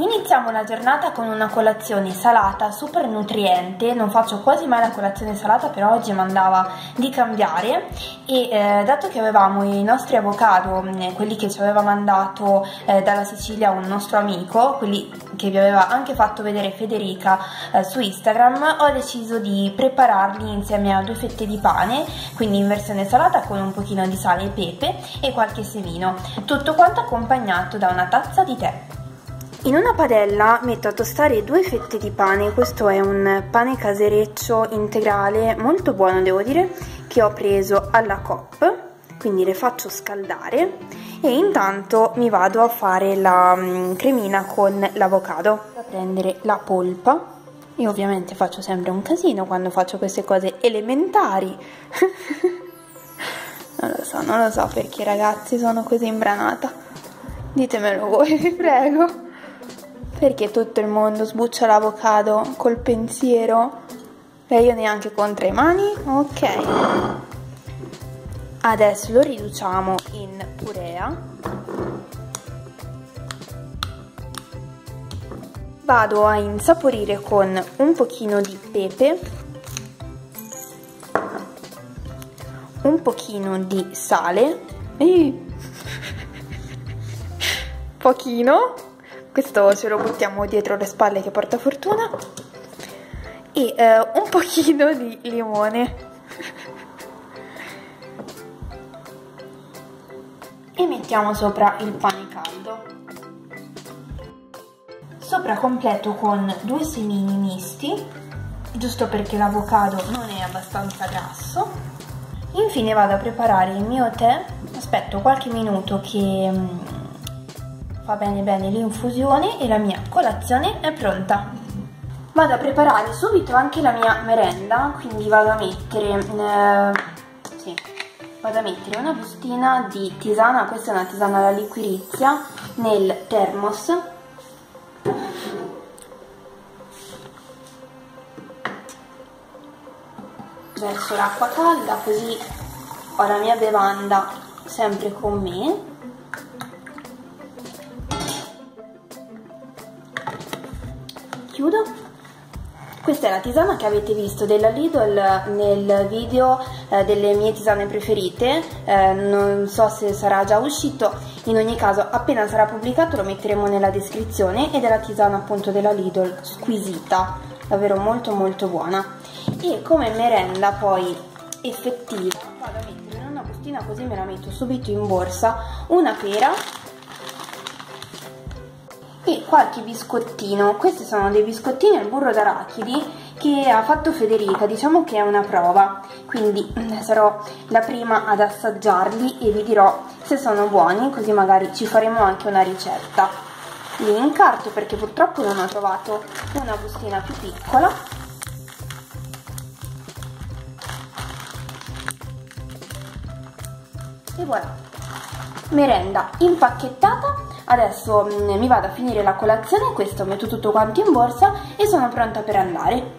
Iniziamo la giornata con una colazione salata super nutriente. Non faccio quasi mai la colazione salata, però oggi mi andava di cambiare e dato che avevamo i nostri avocado, quelli che ci aveva mandato dalla Sicilia un nostro amico, quelli che vi aveva anche fatto vedere Federica su Instagram, ho deciso di prepararli insieme a 2 fette di pane, quindi in versione salata con un pochino di sale e pepe e qualche semino, tutto quanto accompagnato da una tazza di tè. In una padella metto a tostare 2 fette di pane. Questo è un pane casereccio integrale molto buono, devo dire, che ho preso alla Coop, quindi le faccio scaldare e intanto mi vado a fare la cremina con l'avocado. Vado a prendere la polpa. Io ovviamente faccio sempre un casino quando faccio queste cose elementari. non lo so perché, ragazzi, sono così imbranata. Ditemelo voi, vi prego. Perché tutto il mondo sbuccia l'avocado col pensiero e io neanche con 3 mani? Ok, adesso lo riduciamo in purea. Vado a insaporire con un pochino di pepe, un pochino di sale, pochino. Questo ce lo buttiamo dietro le spalle che porta fortuna. E un pochino di limone. E mettiamo sopra il pane caldo. Sopra completo con 2 semini misti, giusto perché l'avocado non è abbastanza grasso. Infine vado a preparare il mio tè. Aspetto qualche minuto che fa bene l'infusione e la mia colazione è pronta. Vado a preparare subito anche la mia merenda, quindi vado a mettere una bustina di tisana. Questa è una tisana alla liquirizia nel thermos. Verso l'acqua calda, così ho la mia bevanda sempre con me. Chiudo. Questa è la tisana che avete visto della Lidl nel video delle mie tisane preferite, non so se sarà già uscito, in ogni caso appena sarà pubblicato lo metteremo nella descrizione, ed è la tisana appunto della Lidl, squisita, davvero molto buona. E come merenda poi effettiva vado a mettere in una bustina, così me la metto subito in borsa, una pera e qualche biscottino. Questi sono dei biscottini al burro d'arachidi che ha fatto Federica, diciamo che è una prova, quindi sarò la prima ad assaggiarli e vi dirò se sono buoni, così magari ci faremo anche una ricetta. Li incarto perché purtroppo non ho trovato una bustina più piccola. E voilà, merenda impacchettata. Adesso mi vado a finire la colazione, questo metto tutto quanto in borsa e sono pronta per andare.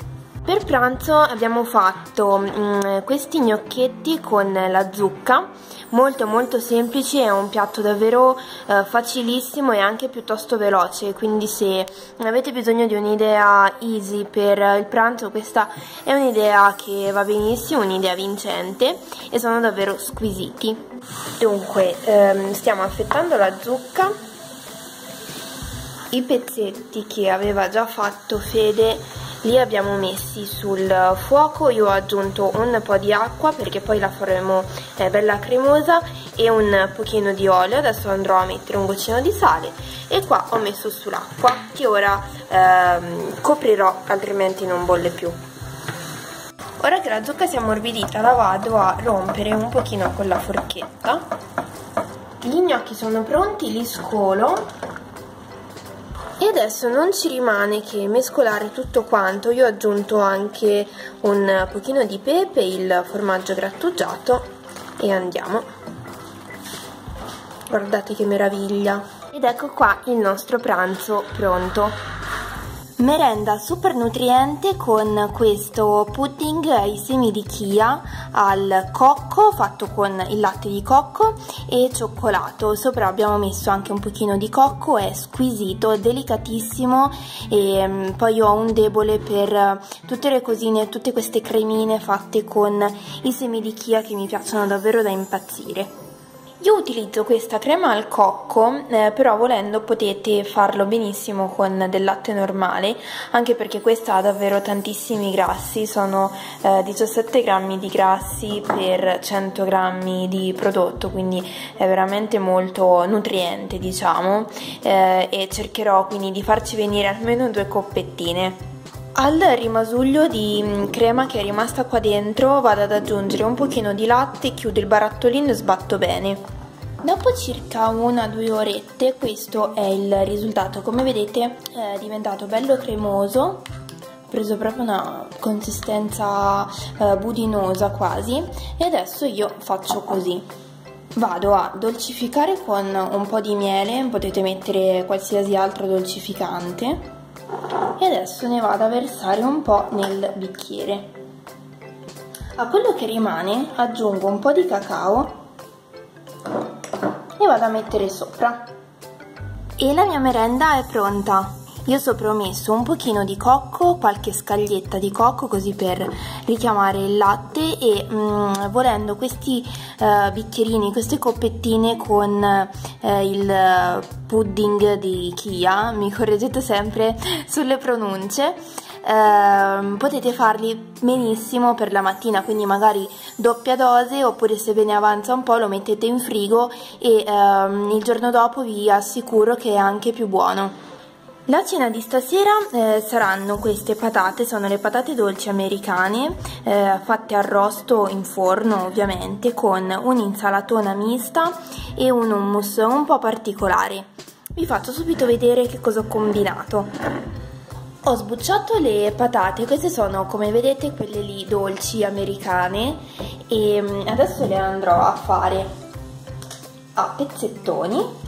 Per pranzo abbiamo fatto questi gnocchetti con la zucca, molto semplici, è un piatto davvero facilissimo e anche piuttosto veloce, quindi se avete bisogno di un'idea easy per il pranzo questa è un'idea che va benissimo, un'idea vincente, e sono davvero squisiti. Dunque stiamo affettando la zucca, i pezzetti che aveva già fatto Fede li abbiamo messi sul fuoco, io ho aggiunto un po' di acqua perché poi la faremo bella cremosa e un pochino di olio. Adesso andrò a mettere un goccino di sale e qua ho messo sull'acqua che ora coprirò, altrimenti non bolle più. Ora che la zucca si è ammorbidita la vado a rompere un pochino con la forchetta. Gli gnocchi sono pronti, li scolo. E adesso non ci rimane che mescolare tutto quanto. Io ho aggiunto anche un pochino di pepe, il formaggio grattugiato e andiamo. Guardate che meraviglia! Ed ecco qua il nostro pranzo pronto. Merenda super nutriente con questo pudding ai semi di chia al cocco, fatto con il latte di cocco e cioccolato. Sopra abbiamo messo anche un pochino di cocco, è squisito, delicatissimo, e poi io ho un debole per tutte le cosine, tutte queste cremine fatte con i semi di chia che mi piacciono davvero da impazzire. Io utilizzo questa crema al cocco, però volendo potete farlo benissimo con del latte normale, anche perché questa ha davvero tantissimi grassi, sono 17 grammi di grassi per 100 grammi di prodotto, quindi è veramente molto nutriente, diciamo, e cercherò quindi di farci venire almeno 2 coppettine. Al rimasuglio di crema che è rimasta qua dentro vado ad aggiungere un pochino di latte, chiudo il barattolino e sbatto bene. Dopo circa 1-2 orette questo è il risultato, come vedete è diventato bello cremoso, ho preso proprio una consistenza budinosa quasi, e adesso io faccio così. Vado a dolcificare con un po' di miele, potete mettere qualsiasi altro dolcificante. E adesso ne vado a versare un po' nel bicchiere. A quello che rimane aggiungo un po' di cacao e vado a mettere sopra. E la mia merenda è pronta. Io sopra ho messo un pochino di cocco, qualche scaglietta di cocco così per richiamare il latte e volendo questi bicchierini, queste coppettine con il pudding di chia, mi correggete sempre sulle pronunce, potete farli benissimo per la mattina, quindi magari doppia dose, oppure se ve ne avanza un po' lo mettete in frigo e il giorno dopo vi assicuro che è anche più buono. La cena di stasera saranno queste patate, sono le patate dolci americane, fatte arrosto in forno ovviamente, con un'insalatona mista e un hummus un po' particolare. Vi faccio subito vedere che cosa ho combinato. Ho sbucciato le patate, queste sono come vedete quelle lì dolci americane, e adesso le andrò a fare a pezzettoni.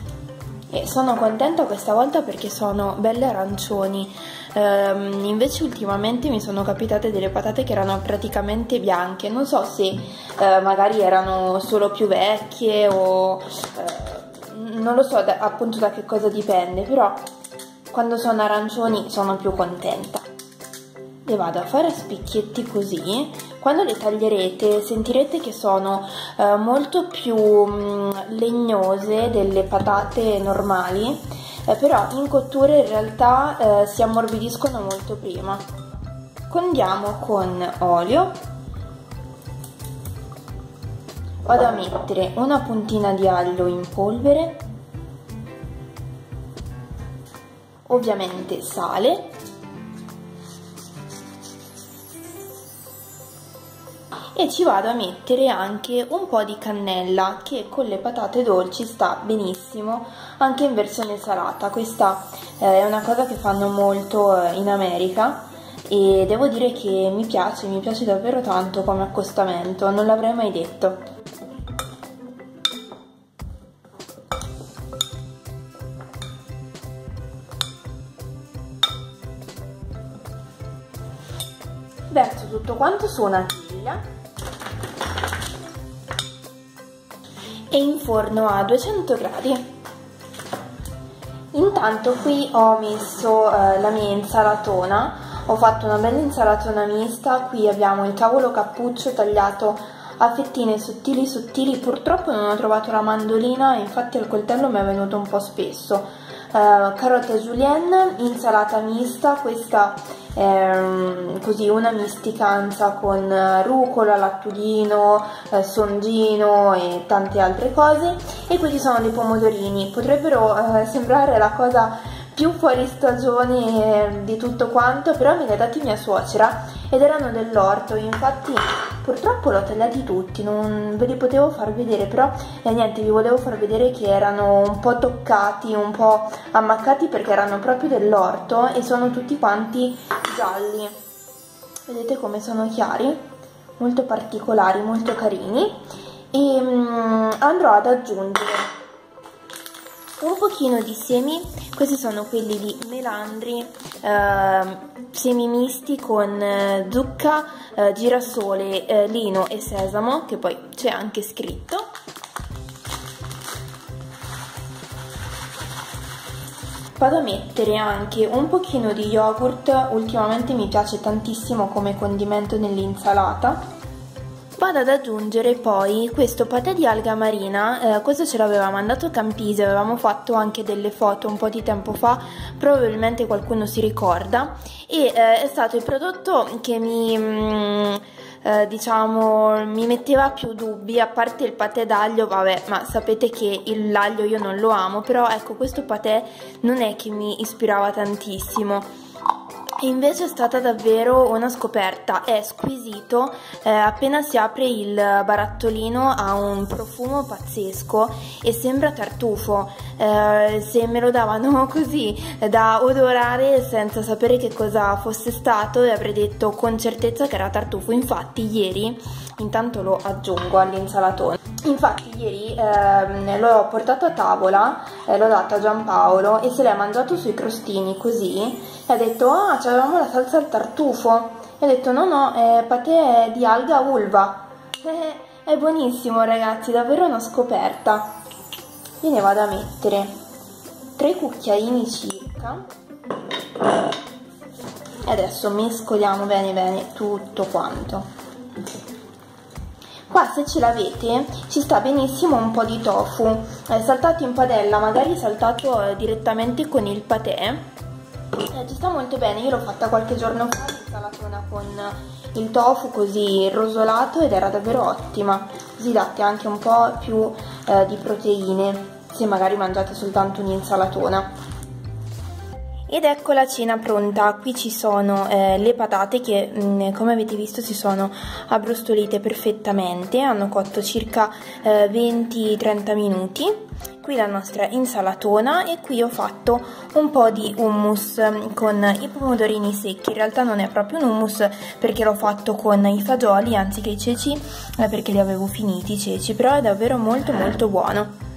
E sono contenta questa volta perché sono belle arancioni, invece ultimamente mi sono capitate delle patate che erano praticamente bianche, non so se magari erano solo più vecchie o non lo so appunto da che cosa dipende, però quando sono arancioni sono più contenta. Le vado a fare a spicchietti così, quando le taglierete sentirete che sono molto più legnose delle patate normali, però in cottura in realtà si ammorbidiscono molto prima. Condiamo con olio, vado a mettere una puntina di aglio in polvere, ovviamente sale, e ci vado a mettere anche un po' di cannella che con le patate dolci sta benissimo anche in versione salata. Questa è una cosa che fanno molto in America e devo dire che mi piace davvero tanto come accostamento, non l'avrei mai detto. Verso tutto quanto su una teglia e in forno a 200 gradi. Intanto qui ho messo la mia insalatona, ho fatto una bella insalatona mista, qui abbiamo il cavolo cappuccio tagliato a fettine sottili sottili, purtroppo non ho trovato la mandolina, infatti il coltello mi è venuto un po' spesso, carote julienne, insalata mista, questa così una misticanza con rucola, lattudino, songino e tante altre cose, e qui ci sono dei pomodorini, potrebbero sembrare la cosa più fuori stagione di tutto quanto, però me li ha dati mia suocera ed erano dell'orto, infatti purtroppo l'ho tagliati tutti, non ve li potevo far vedere, però niente, vi volevo far vedere che erano un po' toccati, un po' ammaccati perché erano proprio dell'orto e sono tutti quanti gialli, vedete come sono chiari, molto particolari, molto carini, e andrò ad aggiungere un pochino di semi, questi sono quelli di Melandri, semi misti con zucca, girasole, lino e sesamo, che poi c'è anche scritto. Vado a mettere anche un pochino di yogurt, ultimamente mi piace tantissimo come condimento nell'insalata. Vado ad aggiungere poi questo patè di alga marina, questo ce l'aveva mandato Campisi, avevamo fatto anche delle foto un po' di tempo fa, probabilmente qualcuno si ricorda, e è stato il prodotto che mi metteva più dubbi, a parte il patè d'aglio, vabbè, ma sapete che l'aglio io non lo amo, però ecco, questo patè non è che mi ispirava tantissimo. Invece è stata davvero una scoperta, è squisito, appena si apre il barattolino ha un profumo pazzesco e sembra tartufo, se me lo davano così da odorare senza sapere che cosa fosse stato, e avrei detto con certezza che era tartufo. Infatti ieri, intanto lo aggiungo all'insalatone, infatti ieri l'ho portato a tavola, l'ho dato a Giampaolo e se l'è mangiato sui crostini così, e ha detto ah, c'avevamo la salsa al tartufo, e ho detto no, patè di alga ulva, è buonissimo ragazzi, davvero una scoperta. Io ne vado a mettere 3 cucchiaini circa e adesso mescoliamo bene bene tutto quanto. Qua, se ce l'avete, ci sta benissimo un po' di tofu, saltato in padella, magari saltato direttamente con il patè, ci sta molto bene. Io l'ho fatta qualche giorno fa l'insalatona con il tofu così rosolato ed era davvero ottima, così date anche un po' più di proteine se magari mangiate soltanto un'insalatona. Ed ecco la cena pronta, qui ci sono le patate che come avete visto si sono abbrustolite perfettamente, hanno cotto circa 20-30 minuti, qui la nostra insalatona e qui ho fatto un po' di hummus con i pomodorini secchi, in realtà non è proprio un hummus perché l'ho fatto con i fagioli anziché i ceci, perché li avevo finiti i ceci, però è davvero molto molto buono.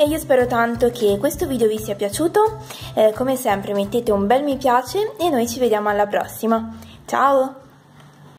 E io spero tanto che questo video vi sia piaciuto, come sempre mettete un bel mi piace e noi ci vediamo alla prossima, ciao!